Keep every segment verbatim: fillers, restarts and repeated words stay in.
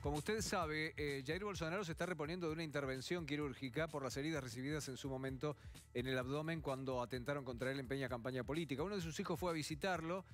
Como usted sabe, eh, Jair Bolsonaro se está reponiendo de una intervención quirúrgica por las heridas recibidas en su momento en el abdomen cuando atentaron contra él en plena campaña política. Uno de sus hijos fue a visitarlo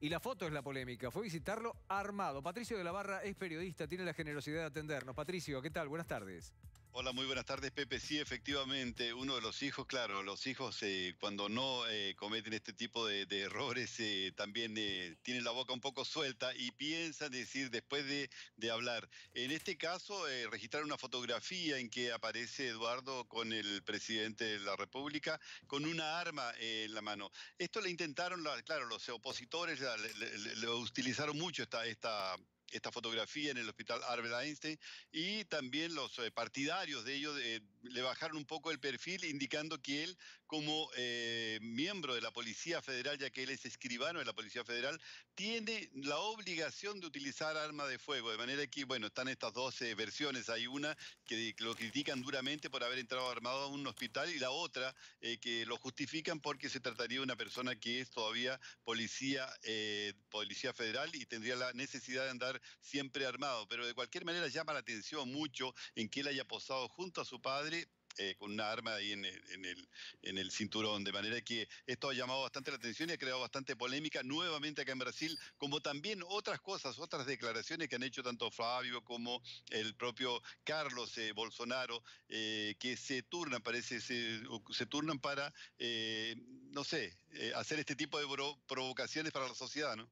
y la foto es la polémica. Fue a visitarlo armado. Patricio de la Barra es periodista, tiene la generosidad de atendernos. Patricio, ¿qué tal? Buenas tardes. Hola, muy buenas tardes, Pepe. Sí, efectivamente, uno de los hijos, claro, los hijos eh, cuando no eh, cometen este tipo de, de errores eh, también eh, tienen la boca un poco suelta y piensan decir después de, de hablar. En este caso, eh, registraron una fotografía en que aparece Eduardo con el presidente de la República con una arma eh, en la mano. Esto le intentaron, la, claro, los opositores la, le, le, lo utilizaron mucho esta... esta esta fotografía en el Hospital Albert Einstein, y también los eh, partidarios de ellos eh, le bajaron un poco el perfil, indicando que él, como eh, miembro de la Policía Federal, ya que él es escribano de la Policía Federal, tiene la obligación de utilizar arma de fuego. De manera que, bueno, están estas dos eh, versiones. Hay una que lo critican duramente por haber entrado armado a un hospital, y la otra eh, que lo justifican porque se trataría de una persona que es todavía policía, eh, policía federal, y tendría la necesidad de andar siempre armado. Pero de cualquier manera llama la atención mucho en que él haya posado junto a su padre eh, con una arma ahí en el, en, el, en el cinturón, de manera que esto ha llamado bastante la atención y ha creado bastante polémica nuevamente acá en Brasil, como también otras cosas, otras declaraciones que han hecho tanto Fabio como el propio Carlos eh, Bolsonaro, eh, que se turnan, parece, se, se turnan para, eh, no sé, eh, hacer este tipo de provocaciones para la sociedad, ¿no?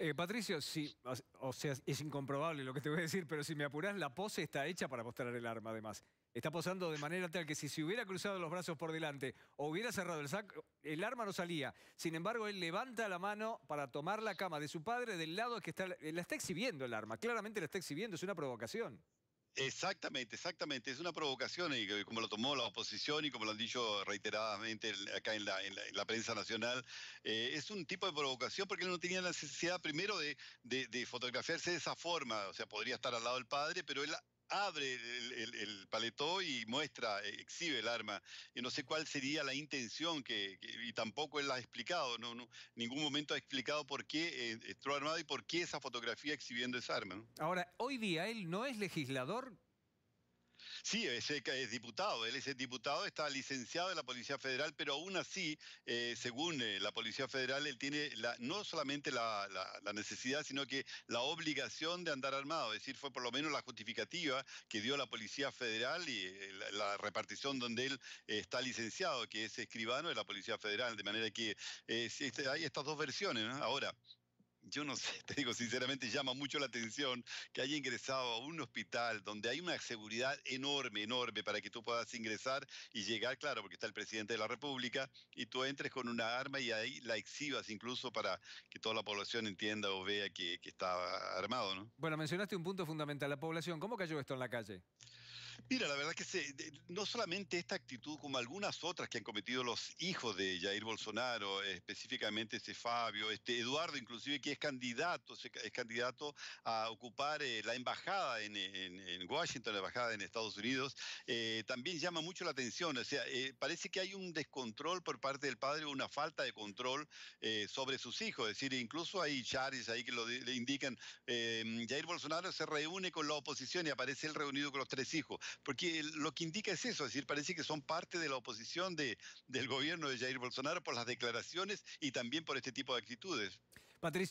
Eh, Patricio, sí, o sea, es incomprobable lo que te voy a decir, pero si me apurás, la pose está hecha para mostrar el arma, además. Está posando de manera tal que si se hubiera cruzado los brazos por delante o hubiera cerrado el saco, el arma no salía. Sin embargo, él levanta la mano para tomar la cama de su padre del lado que está, la está exhibiendo el arma. Claramente la está exhibiendo, es una provocación. Exactamente, exactamente. Es una provocación, y como lo tomó la oposición y como lo han dicho reiteradamente acá en la, en la, en la prensa nacional, eh, es un tipo de provocación porque él no tenía la necesidad primero de, de, de fotografiarse de esa forma. O sea, podría estar al lado del padre, pero él abre el, el, el paletó y muestra, exhibe el arma. Y no sé cuál sería la intención, que, que y tampoco él la ha explicado. No, no, ningún momento ha explicado por qué eh, entró armado y por qué esa fotografía exhibiendo esa arma, ¿no? Ahora, hoy día él no es legislador. Sí, es, es diputado, él es diputado, está licenciado de la Policía Federal, pero aún así, eh, según eh, la Policía Federal, él tiene la, no solamente la, la, la necesidad, sino que la obligación de andar armado. Es decir, fue por lo menos la justificativa que dio la Policía Federal y eh, la, la repartición donde él eh, está licenciado, que es escribano de la Policía Federal, de manera que eh, hay estas dos versiones, ¿no? Ahora, yo no sé, te digo sinceramente, llama mucho la atención que haya ingresado a un hospital donde hay una seguridad enorme, enorme, para que tú puedas ingresar y llegar, claro, porque está el presidente de la República, y tú entres con una arma y ahí la exhibas incluso para que toda la población entienda o vea que, que está armado, ¿no? Bueno, mencionaste un punto fundamental, la población. ¿Cómo cayó esto en la calle? Mira, la verdad es que se, no solamente esta actitud, como algunas otras que han cometido los hijos de Jair Bolsonaro, específicamente ese Fabio, este Eduardo, inclusive, que es candidato, es candidato a ocupar eh, la embajada en, en, en Washington, la embajada en Estados Unidos, eh, también llama mucho la atención. O sea, eh, parece que hay un descontrol por parte del padre, una falta de control eh, sobre sus hijos. Es decir, incluso hay charts ahí que lo de, le indican, eh, Jair Bolsonaro se reúne con la oposición y aparece él reunido con los tres hijos. Porque lo que indica es eso, es decir, parece que son parte de la oposición de, del gobierno de Jair Bolsonaro por las declaraciones y también por este tipo de actitudes. Patricio.